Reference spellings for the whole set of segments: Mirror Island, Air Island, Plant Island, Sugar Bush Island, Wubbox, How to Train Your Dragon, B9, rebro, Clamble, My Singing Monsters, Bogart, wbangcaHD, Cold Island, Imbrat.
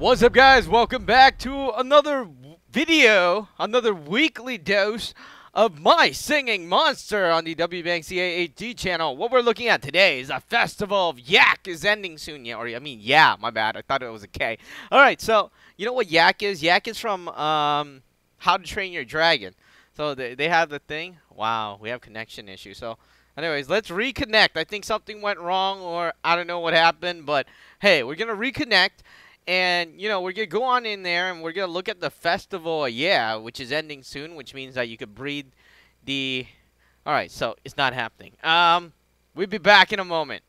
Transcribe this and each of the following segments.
What's up, guys? Welcome back to another video, another weekly dose of My Singing Monster on the WBankCAHD channel. What we're looking at today is a festival of Yak is ending soon. Yeah, or I mean, yeah, my bad. I thought it was a K. All right, so you know what Yak is? Yak is from How to Train Your Dragon. So they have the thing. Wow, we have connection issues. So anyways, let's reconnect. I think something went wrong, or I don't know what happened, but hey, we're going to reconnect. And, you know, we're going to go on in there and we're going to look at the festival, yeah, which is ending soon, which means that you could breed the... All right, so it's not happening. We'll be back in a moment.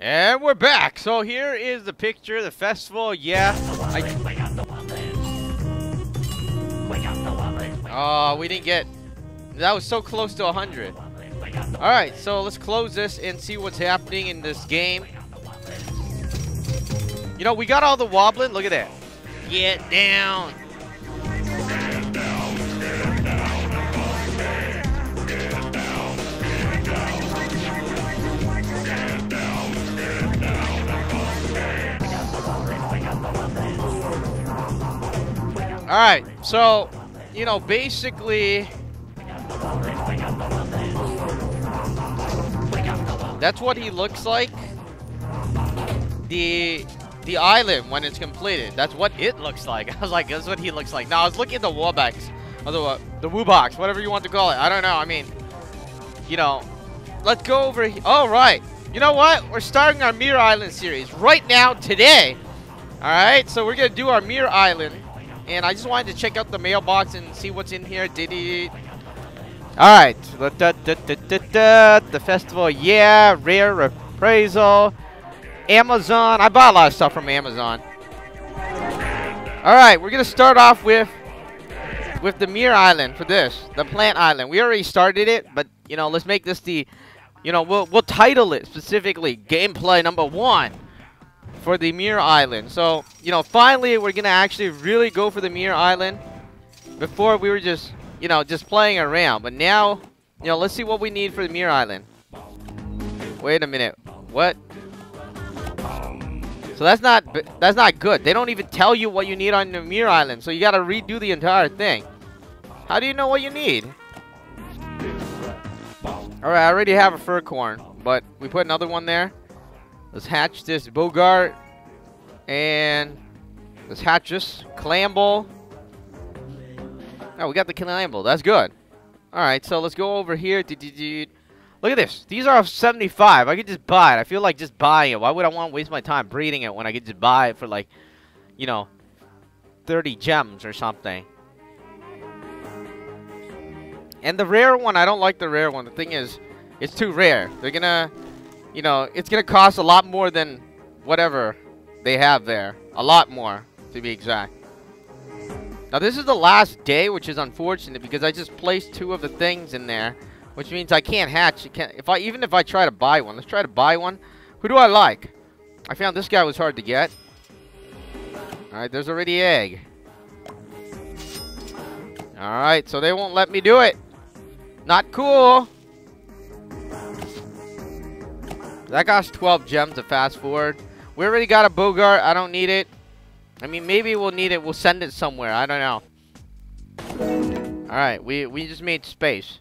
And we're back. So here is the picture, the festival, yeah. Oh, we didn't get... That was so close to 100. All right, so let's close this and see what's happening in this game. You know, we got all the wobbling. Look at that. Get down. All right. So, you know, basically... That's what he looks like. The island when it's completed. That's what it looks like. I was like, that's what he looks like. Now I was looking at the Wubbox, or the Wubbox, whatever you want to call it. I don't know. I mean, you know, let's go over here. All right. You know what? We're starting our Mirror Island series right now today. All right. So we're gonna do our Mirror Island, and I just wanted to check out the mailbox and see what's in here. Did he? All right. The festival. Yeah. Rare appraisal. Amazon. I bought a lot of stuff from Amazon. Alright, we're going to start off with the Mirror Island for this. The Plant Island. We already started it, but, you know, let's make this the, you know, we'll title it specifically Gameplay Number 1 for the Mirror Island. So, you know, finally we're going to actually really go for the Mirror Island. Before we were just, you know, just playing around. But now, you know, let's see what we need for the Mirror Island. Wait a minute. What? So that's not good. They don't even tell you what you need on the Mirror Island, so you gotta redo the entire thing. How do you know what you need? Alright, I already have a fur corn, but we put another one there. Let's hatch this Bogart. And let's hatch this Clamble. Oh, we got the Clamble. That's good. Alright, so let's go over here. Look at this. These are 75. I could just buy it. I feel like just buying it. Why would I want to waste my time breeding it when I could just buy it for, like, you know, 30 gems or something? And the rare one, I don't like the rare one. The thing is, it's too rare. They're going to, you know, it's going to cost a lot more than whatever they have there. A lot more, to be exact. Now, this is the last day, which is unfortunate because I just placed two of the things in there. Which means I can't hatch. It can't, even if I try to buy one. Let's try to buy one. Who do I like? I found this guy was hard to get. Alright, there's already egg. Alright, so they won't let me do it. Not cool. That cost 12 gems to fast forward. We already got a Bogart. I don't need it. I mean, maybe we'll need it. We'll send it somewhere. I don't know. Alright, we just made space.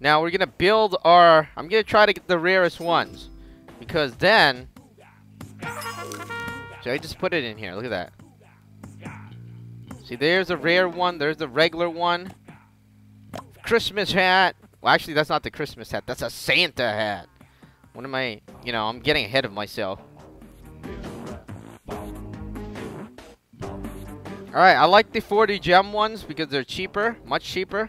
Now we're going to build our... I'm going to try to get the rarest ones. Because then... So I just put it in here. Look at that. See, there's a rare one. There's the regular one. Christmas hat. Well, actually, that's not the Christmas hat. That's a Santa hat. What am I... You know, I'm getting ahead of myself. Alright, I like the 40 gem ones because they're cheaper. Much cheaper.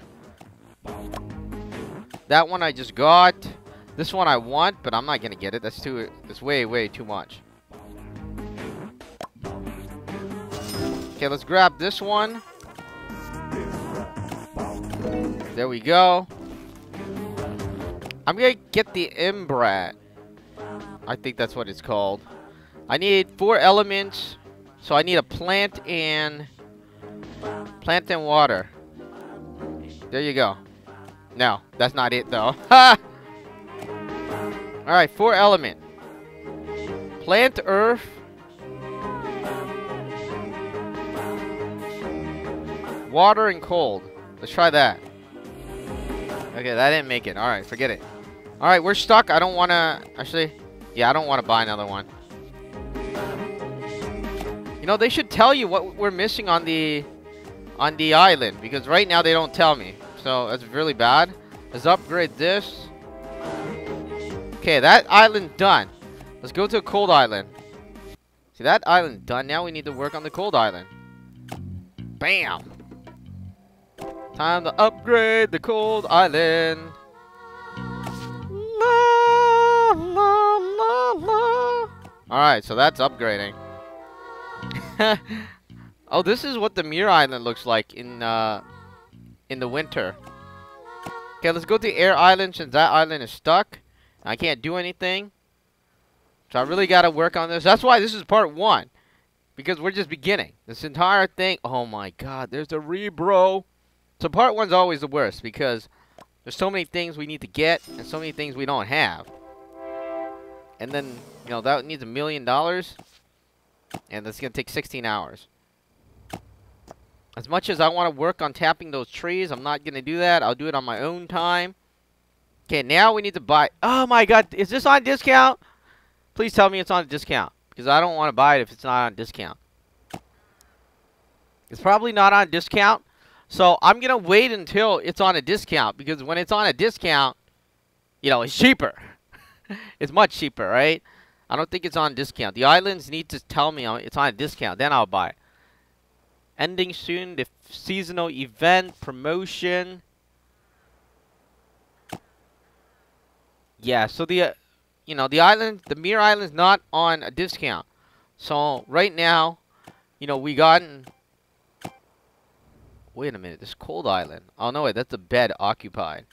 That one I just got. This one I want, but I'm not gonna get it. That's too. It's way too much. Okay, let's grab this one. There we go. I'm gonna get the Imbrat. I think that's what it's called. I need 4 elements, so I need a plant and water. There you go. No, that's not it though. Ha! Alright, 4 element. Plant, earth, Water and cold. Let's try that. Okay, that didn't make it. Alright, forget it. Alright, we're stuck. I don't want to... Actually, yeah, I don't want to buy another one. You know, they should tell you what we're missing on the island. Because right now, they don't tell me. So, that's really bad. Let's upgrade this. Okay, that island done. Let's go to a cold island. See, that island done. Now we need to work on the cold island. Bam! Time to upgrade the cold island. La, la, la, la. Alright, so that's upgrading. Oh, this is what the Mirror Island looks like in the winter. Okay, let's go to Air Island since that island is stuck. I can't do anything. So I really gotta work on this. That's why this is part one. Because we're just beginning. This entire thing. Oh my god, there's a rebro. So part one's always the worst because there's so many things we need to get and so many things we don't have. And then, you know, that needs $1 million. And that's gonna take 16 hours. As much as I want to work on tapping those trees, I'm not gonna do that. I'll do it on my own time. Okay, now we need to buy... Oh my god, is this on discount? Please tell me it's on a discount. Because I don't want to buy it if it's not on discount. It's probably not on discount. So I'm going to wait until it's on a discount. Because when it's on a discount, you know, it's cheaper. It's much cheaper, right? I don't think it's on discount. The islands need to tell me it's on a discount. Then I'll buy it. Ending soon. The seasonal event. Promotion. Yeah, so the... you know, the island, the Mirror Island's not on a discount. So, right now, you know, we gotten... Wait a minute, this cold island. Oh, no, wait, that's a bed occupied.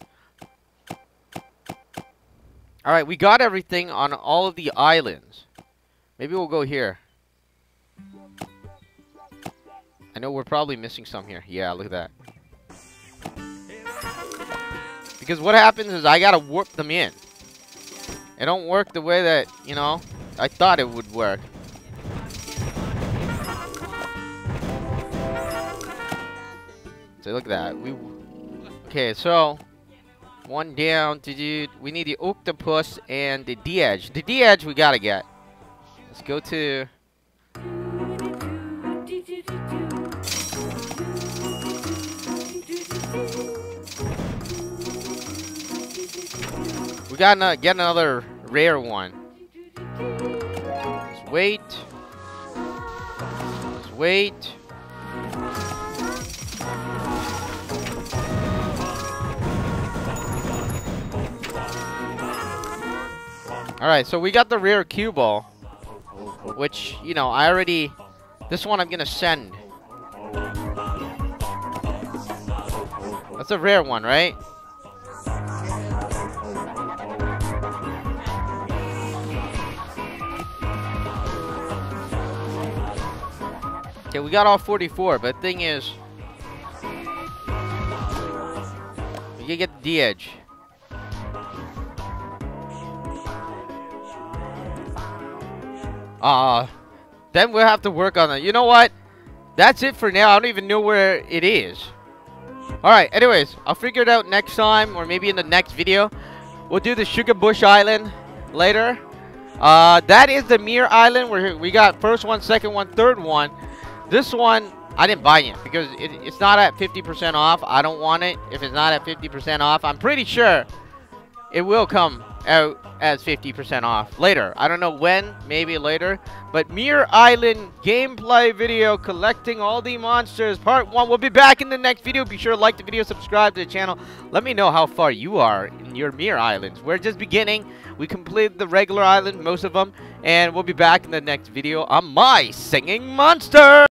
Alright, we got everything on all of the islands. Maybe we'll go here. I know we're probably missing some here. Yeah, look at that. Because what happens is I gotta warp them in. It don't work the way that, you know, I thought it would work. So look at that. Okay, so one down, dude. We need the octopus and the D-edge. The D-edge we gotta get. Let's go to... Gotta get another rare one. Just wait. Just wait. Alright, so we got the rare cue ball. Which, you know, I already... This one I'm gonna send. That's a rare one, right? Okay, we got all 44, but the thing is, we can get the D-edge. Then we'll have to work on that. You know what? That's it for now. I don't even know where it is. Alright, anyways, I'll figure it out next time, or maybe in the next video. We'll do the Sugar Bush Island later. That is the Mirror Island where we got first one, second one, third one. This one, I didn't buy it because it's not at 50% off. I don't want it if it's not at 50% off. I'm pretty sure it will come out as 50% off later. I don't know when, maybe later. But Mirror Island gameplay video, collecting all the monsters, part one. We'll be back in the next video. Be sure to like the video, subscribe to the channel. Let me know how far you are in your Mirror Islands. We're just beginning. We completed the regular island, most of them. And we'll be back in the next video on My Singing Monsters.